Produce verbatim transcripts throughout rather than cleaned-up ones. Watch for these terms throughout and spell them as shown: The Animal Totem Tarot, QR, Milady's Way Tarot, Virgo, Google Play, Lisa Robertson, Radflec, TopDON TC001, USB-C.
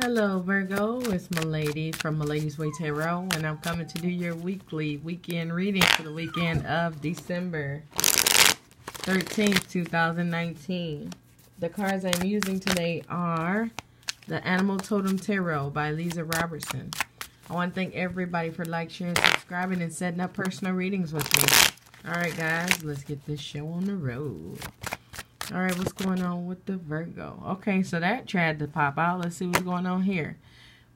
Hello Virgo, it's Milady from Milady's Way Tarot, and I'm coming to do your weekly weekend reading for the weekend of December thirteenth, two thousand nineteen. The cards I'm using today are The Animal Totem Tarot by Lisa Robertson. I want to thank everybody for like, sharing, subscribing, and setting up personal readings with me. Alright guys, let's get this show on the road. All right, what's going on with the Virgo? Okay, so that tried to pop out. Let's see what's going on here.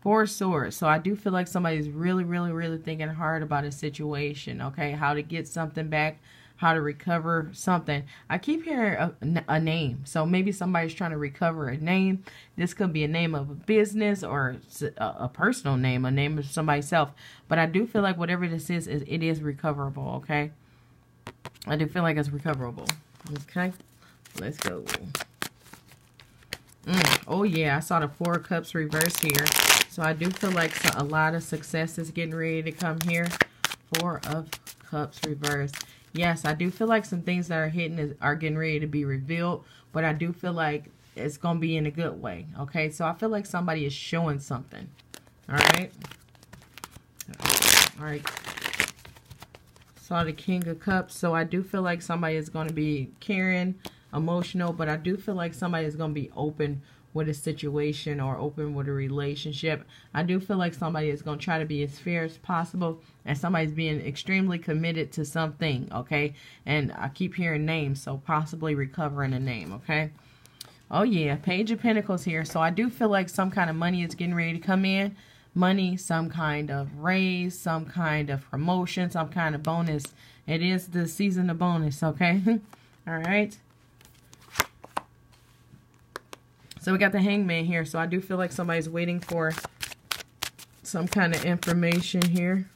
Four Swords. So I do feel like somebody's really, really, really thinking hard about a situation, okay? How to get something back, how to recover something. I keep hearing a, a name. So maybe somebody's trying to recover a name. This could be a name of a business or a, a personal name, a name of somebody's self. But I do feel like whatever this is, is it is recoverable, okay? I do feel like it's recoverable, okay? Let's go. Mm. Oh, yeah. I saw the Four of Cups reverse here. So, I do feel like a lot of success is getting ready to come here. Four of Cups reverse. Yes, I do feel like some things that are hitting is, are getting ready to be revealed. But I do feel like it's going to be in a good way. Okay? So, I feel like somebody is showing something. All right? All right. Saw the King of Cups. So, I do feel like somebody is going to be caring, emotional, but I do feel like somebody is going to be open with a situation or open with a relationship. I do feel like somebody is going to try to be as fair as possible, and somebody's being extremely committed to something, okay? And I keep hearing names, so possibly recovering a name, okay? Oh yeah, Page of Pentacles here. So I do feel like some kind of money is getting ready to come in. Money, some kind of raise, some kind of promotion, some kind of bonus. It is the season of bonus, okay? All right. So we got the Hangman here, so I do feel like somebody's waiting for some kind of information here.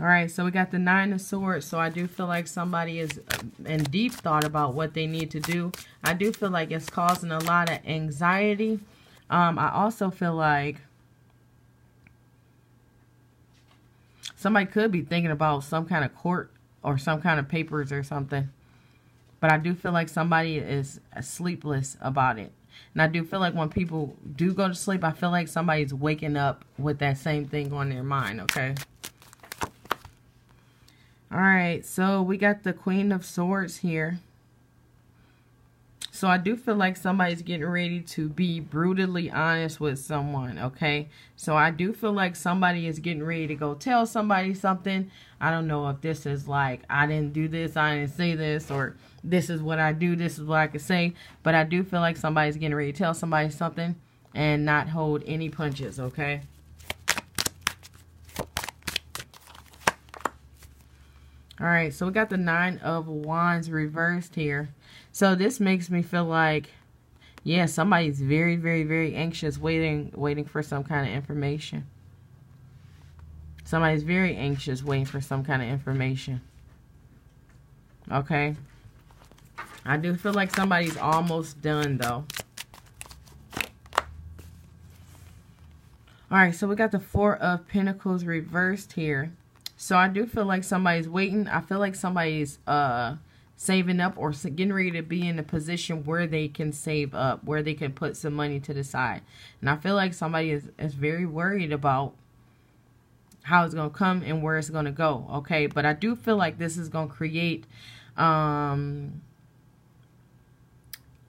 All right, so we got the Nine of Swords, so I do feel like somebody is in deep thought about what they need to do. I do feel like it's causing a lot of anxiety. Um, I also feel like somebody could be thinking about some kind of court or some kind of papers or something. But I do feel like somebody is sleepless about it. And I do feel like when people do go to sleep, I feel like somebody's waking up with that same thing on their mind, okay? All right, so we got the Queen of Swords here. So I do feel like somebody's getting ready to be brutally honest with someone, okay? So I do feel like somebody is getting ready to go tell somebody something. I don't know if this is like, I didn't do this, I didn't say this, or this is what I do, this is what I could say. But I do feel like somebody's getting ready to tell somebody something and not hold any punches, okay? All right, so we got the Nine of Wands reversed here. So this makes me feel like, yeah, somebody's very, very, very anxious, waiting waiting for some kind of information. Somebody's very anxious, waiting for some kind of information. Okay? I do feel like somebody's almost done, though. All right, so we got the Four of Pentacles reversed here. So I do feel like somebody's waiting. I feel like somebody's uh, saving up or getting ready to be in a position where they can save up, where they can put some money to the side. And I feel like somebody is, is very worried about how it's going to come and where it's going to go, okay? But I do feel like this is going to create um,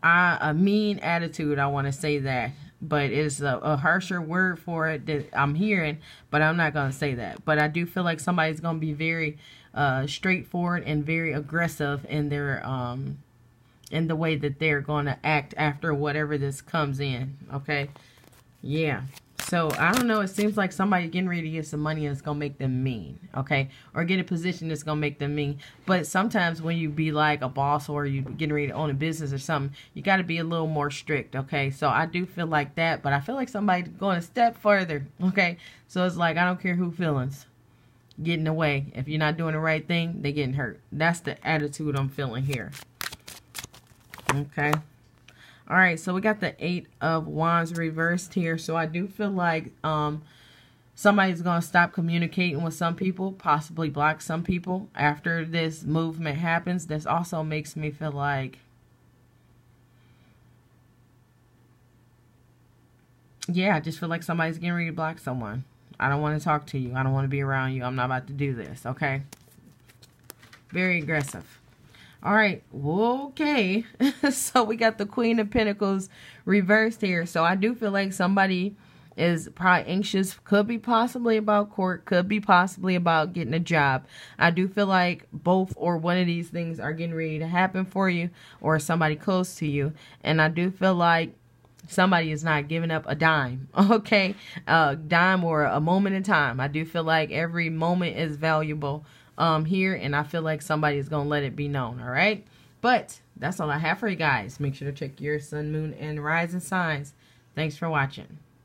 I, a mean attitude, I want to say that. But it's a, a harsher word for it that I'm hearing, but I'm not going to say that. But I do feel like somebody's going to be very uh, straightforward and very aggressive in their um, in the way that they're going to act after whatever this comes in, okay? Yeah. So, I don't know. It seems like somebody getting ready to get some money and it's going to make them mean, okay? Or get a position that's going to make them mean. But sometimes when you be like a boss or you getting ready to own a business or something, you got to be a little more strict, okay? So, I do feel like that, but I feel like somebody's going a step further, okay? So, it's like, I don't care who feelings get in the way. If you're not doing the right thing, they're getting hurt. That's the attitude I'm feeling here, okay? All right, so we got the Eight of Wands reversed here. So I do feel like um, somebody's going to stop communicating with some people, possibly block some people after this movement happens. This also makes me feel like yeah, I just feel like somebody's getting ready to block someone. I don't want to talk to you. I don't want to be around you. I'm not about to do this, okay? Very aggressive. All right, okay. So we got the Queen of Pentacles reversed here. So I do feel like somebody is probably anxious. Could be possibly about court. Could be possibly about getting a job. I do feel like both or one of these things are getting ready to happen for you or somebody close to you. And I do feel like somebody is not giving up a dime, okay? A dime or a moment in time. I do feel like every moment is valuable um, here, and I feel like somebody is going to let it be known, all right? But that's all I have for you guys. Make sure to check your sun, moon, and rising signs. Thanks for watching.